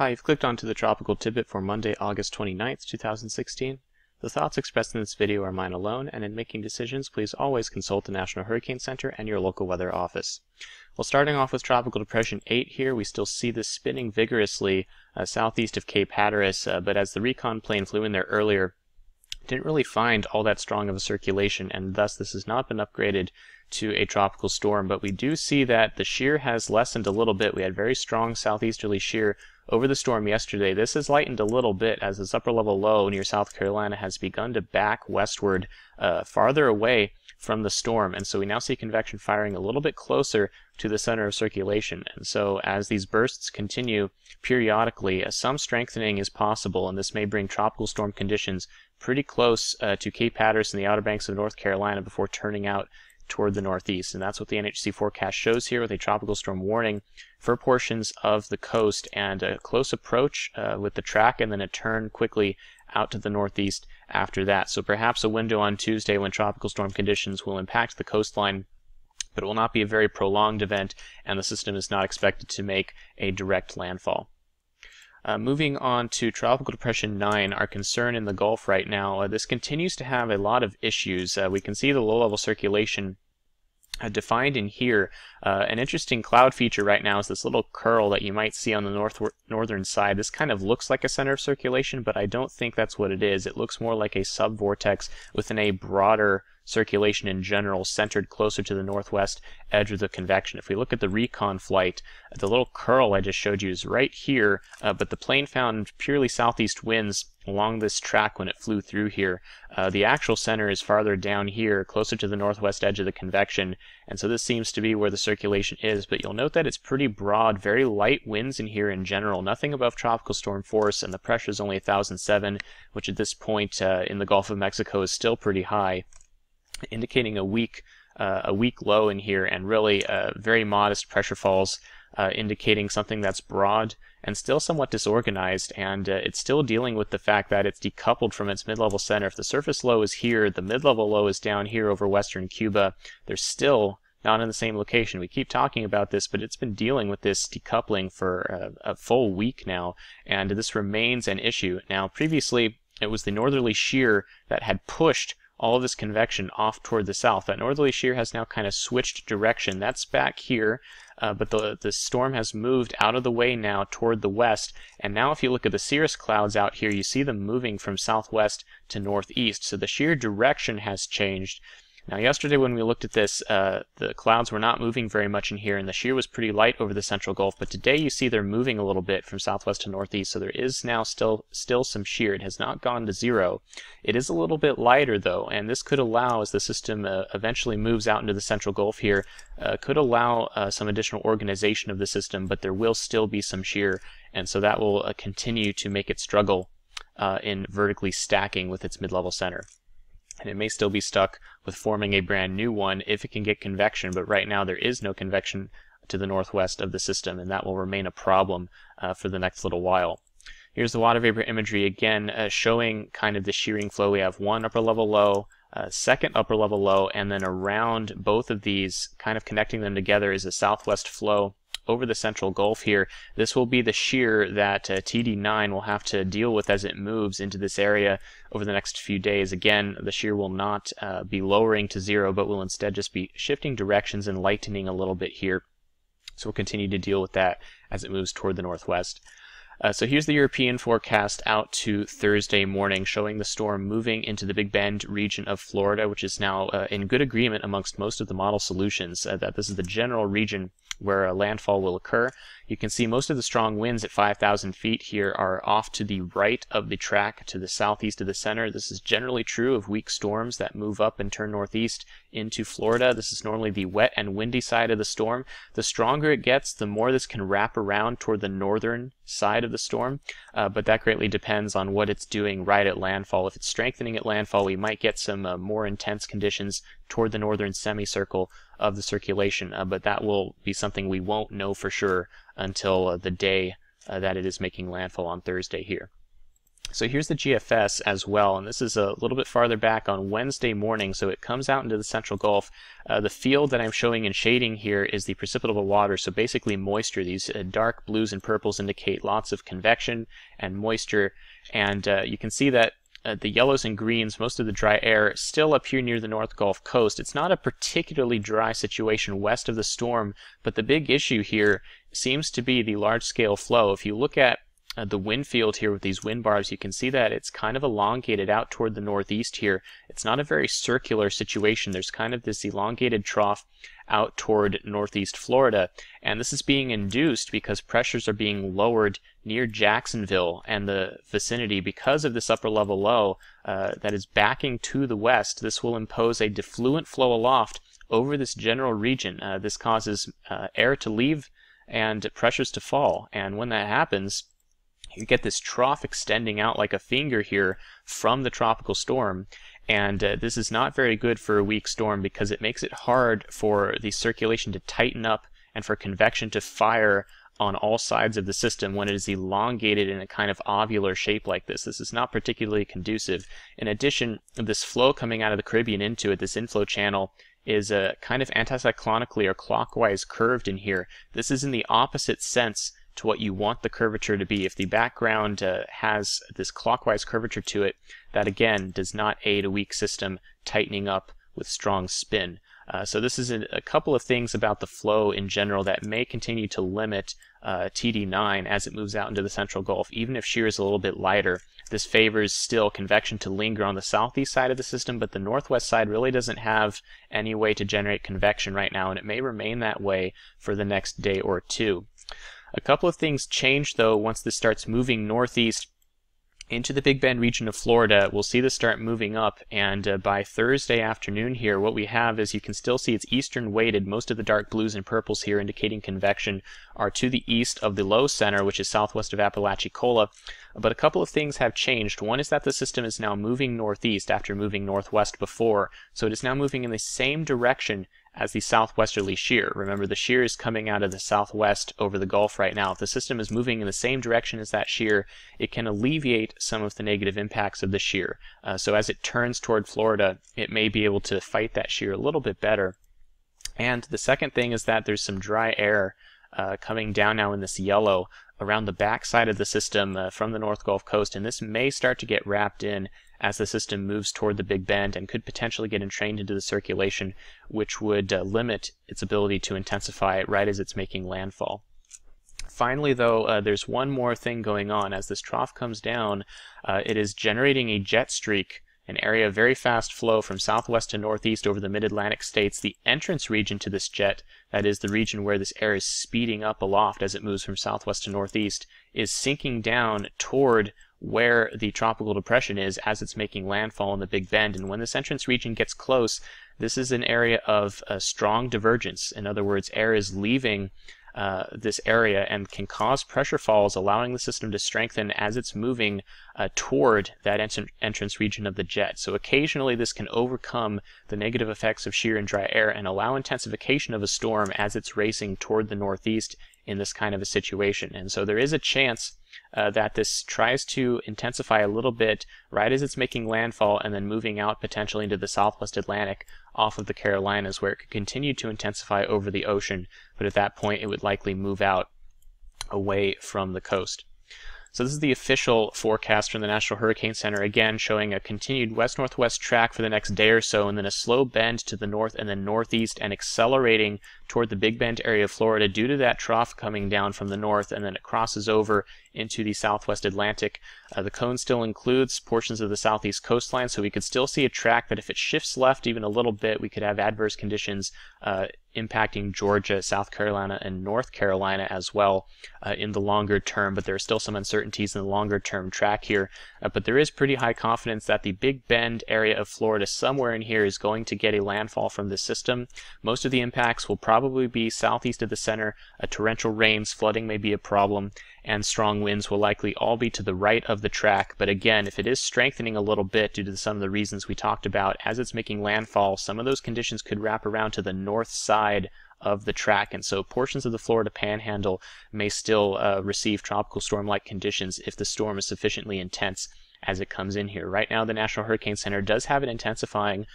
Hi, you've clicked onto the Tropical Tidbit for Monday, August 29th, 2016. The thoughts expressed in this video are mine alone, and in making decisions, please always consult the National Hurricane Center and your local weather office. Well, starting off with Tropical Depression 8 here, we still see this spinning vigorously southeast of Cape Hatteras, but as the recon plane flew in there earlier, didn't really find all that strong of a circulation, and thus this has not been upgraded to a tropical storm. But we do see that the shear has lessened a little bit. We had very strong southeasterly shear over the storm yesterday. This has lightened a little bit as this upper level low near South Carolina has begun to back westward farther away from the storm, and so we now see convection firing a little bit closer to the center of circulation. And so as these bursts continue periodically, some strengthening is possible, and this may bring tropical storm conditions pretty close to Cape Hatteras and the Outer Banks of North Carolina before turning out toward the northeast. And that's what the NHC forecast shows here, with a tropical storm warning for portions of the coast and a close approach with the track, and then a turn quickly out to the northeast after that. So perhaps a window on Tuesday when tropical storm conditions will impact the coastline, but it will not be a very prolonged event, and the system is not expected to make a direct landfall. Moving on to Tropical Depression 9, our concern in the Gulf right now. This continues to have a lot of issues. We can see the low-level circulation defined in here. An interesting cloud feature right now is this little curl that you might see on the northern side. This kind of looks like a center of circulation, but I don't think that's what it is. It looks more like a subvortex within a broader circulation in general, centered closer to the northwest edge of the convection. If we look at the recon flight, the little curl I just showed you is right here, but the plane found purely southeast winds along this track when it flew through here. The actual center is farther down here, closer to the northwest edge of the convection, and so this seems to be where the circulation is. But you'll note that it's pretty broad, very light winds in here in general, nothing above tropical storm force, and the pressure is only 1,007, which at this point in the Gulf of Mexico is still pretty high, indicating a weak low in here, and really very modest pressure falls, indicating something that's broad and still somewhat disorganized, and it's still dealing with the fact that it's decoupled from its mid-level center. If the surface low is here, the mid-level low is down here over western Cuba. They're still not in the same location. We keep talking about this, but it's been dealing with this decoupling for a full week now, and this remains an issue. Now, previously, it was the northerly shear that had pushed all of this convection off toward the south. That northerly shear has now kind of switched direction. That's back here, but the storm has moved out of the way now toward the west, and now if you look at the cirrus clouds out here, you see them moving from southwest to northeast, so the shear direction has changed. Now, yesterday when we looked at this, the clouds were not moving very much in here, and the shear was pretty light over the central Gulf, but today you see they're moving a little bit from southwest to northeast, so there is now still some shear. It has not gone to zero. It is a little bit lighter, though, and this could allow, as the system eventually moves out into the central Gulf here, could allow some additional organization of the system, but there will still be some shear, and so that will continue to make it struggle in vertically stacking with its mid-level center. And it may still be stuck with forming a brand new one if it can get convection, but right now there is no convection to the northwest of the system, and that will remain a problem for the next little while. Here's the water vapor imagery again, showing kind of the shearing flow. We have one upper level low, second upper level low, and then around both of these, kind of connecting them together, is a southwest flow over the central Gulf here. This will be the shear that TD9 will have to deal with as it moves into this area over the next few days. Again, the shear will not be lowering to zero, but will instead just be shifting directions and lightening a little bit here. So we'll continue to deal with that as it moves toward the northwest. So here's the European forecast out to Thursday morning, showing the storm moving into the Big Bend region of Florida, which is now in good agreement amongst most of the model solutions, that this is the general region where a landfall will occur. You can see most of the strong winds at 5,000 feet here are off to the right of the track to the southeast of the center. This is generally true of weak storms that move up and turn northeast into Florida. This is normally the wet and windy side of the storm. The stronger it gets, the more this can wrap around toward the northern side of the storm, but that greatly depends on what it's doing right at landfall. If it's strengthening at landfall, we might get some more intense conditions toward the northern semicircle of the circulation, but that will be something we won't know for sure until the day that it is making landfall on Thursday here. So here's the GFS as well, and this is a little bit farther back on Wednesday morning, so it comes out into the Central Gulf. The field that I'm showing in shading here is the precipitable water, so basically moisture. These dark blues and purples indicate lots of convection and moisture, and you can see that the yellows and greens, most of the dry air, still up here near the North Gulf Coast. It's not a particularly dry situation west of the storm, but the big issue here seems to be the large-scale flow. If you look at the wind field here with these wind bars, you can see that it's kind of elongated out toward the northeast here. It's not a very circular situation. There's kind of this elongated trough out toward northeast Florida, and this is being induced because pressures are being lowered near Jacksonville and the vicinity because of this upper level low that is backing to the west. This will impose a defluent flow aloft over this general region. This causes air to leave and pressures to fall, and when that happens, you get this trough extending out like a finger here from the tropical storm, and this is not very good for a weak storm because it makes it hard for the circulation to tighten up and for convection to fire on all sides of the system when it is elongated in a kind of ovular shape like this. This is not particularly conducive. In addition, this flow coming out of the Caribbean into it, this inflow channel, is kind of anticyclonically or clockwise curved in here. This is in the opposite sense to what you want the curvature to be. If the background has this clockwise curvature to it, that again does not aid a weak system tightening up with strong spin. So this is a couple of things about the flow in general that may continue to limit TD9 as it moves out into the Central Gulf. Even if shear is a little bit lighter, this favors still convection to linger on the southeast side of the system, but the northwest side really doesn't have any way to generate convection right now, and it may remain that way for the next day or two. A couple of things change, though, once this starts moving northeast into the Big Bend region of Florida. We'll see this start moving up, and by Thursday afternoon here, what we have is you can still see it's eastern weighted. Most of the dark blues and purples here indicating convection are to the east of the low center, which is southwest of Apalachicola. But a couple of things have changed. One is that the system is now moving northeast after moving northwest before, so it is now moving in the same direction as the southwesterly shear. Remember, the shear is coming out of the southwest over the Gulf right now. If the system is moving in the same direction as that shear, it can alleviate some of the negative impacts of the shear. So as it turns toward Florida, it may be able to fight that shear a little bit better. And the second thing is that there's some dry air coming down now in this yellow around the backside of the system from the North Gulf Coast, and this may start to get wrapped in as the system moves toward the Big Bend and could potentially get entrained into the circulation, which would limit its ability to intensify right as it's making landfall. Finally, though, there's one more thing going on. As this trough comes down, it is generating a jet streak, an area of very fast flow from southwest to northeast over the mid-Atlantic states. The entrance region to this jet, that is the region where this air is speeding up aloft as it moves from southwest to northeast, is sinking down toward where the tropical depression is as it's making landfall in the Big Bend. And when this entrance region gets close, this is an area of strong divergence. In other words, air is leaving this area and can cause pressure falls, allowing the system to strengthen as it's moving toward that entrance region of the jet. So occasionally this can overcome the negative effects of shear and dry air and allow intensification of a storm as it's racing toward the northeast in this kind of a situation. And so there is a chance that this tries to intensify a little bit right as it's making landfall and then moving out potentially into the southwest Atlantic off of the Carolinas, where it could continue to intensify over the ocean, but at that point it would likely move out away from the coast. So this is the official forecast from the National Hurricane Center, again showing a continued west-northwest track for the next day or so, and then a slow bend to the north and then northeast and accelerating toward the Big Bend area of Florida due to that trough coming down from the north, and then it crosses over into the southwest Atlantic. The cone still includes portions of the southeast coastline, so we could still see a track that if it shifts left even a little bit, we could have adverse conditions impacting Georgia, South Carolina, and North Carolina as well in the longer term, but there are still some uncertainties in the longer term track here. But there is pretty high confidence that the Big Bend area of Florida somewhere in here is going to get a landfall from this system. Most of the impacts will probably be southeast of the center. Torrential rains, flooding may be a problem, and strong winds will likely all be to the right of the track. But again, if it is strengthening a little bit due to some of the reasons we talked about, as it's making landfall, some of those conditions could wrap around to the north side of the track, and so portions of the Florida Panhandle may still receive tropical storm-like conditions if the storm is sufficiently intense as it comes in here. Right now, the National Hurricane Center does have it intensifying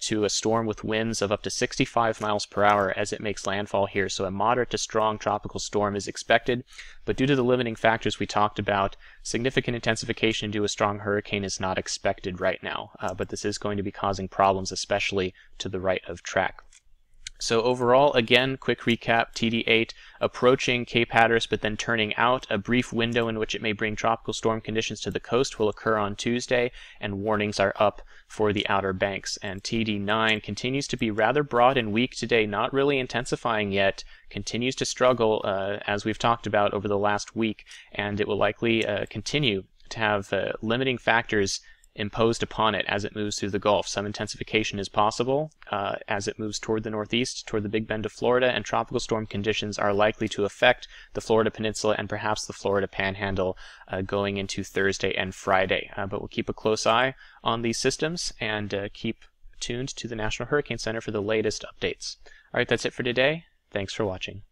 to a storm with winds of up to 65 miles per hour as it makes landfall here. So a moderate to strong tropical storm is expected, but due to the limiting factors we talked about, significant intensification due to a strong hurricane is not expected right now, but this is going to be causing problems, especially to the right of track. So overall, again, quick recap, TD8 approaching Cape Hatteras but then turning out. A brief window in which it may bring tropical storm conditions to the coast will occur on Tuesday, and warnings are up for the Outer Banks. And TD9 continues to be rather broad and weak today, not really intensifying yet, continues to struggle as we've talked about over the last week, and it will likely continue to have limiting factors imposed upon it as it moves through the Gulf. Some intensification is possible as it moves toward the northeast, toward the Big Bend of Florida, and tropical storm conditions are likely to affect the Florida Peninsula and perhaps the Florida Panhandle going into Thursday and Friday. But we'll keep a close eye on these systems and keep tuned to the National Hurricane Center for the latest updates. All right, that's it for today. Thanks for watching.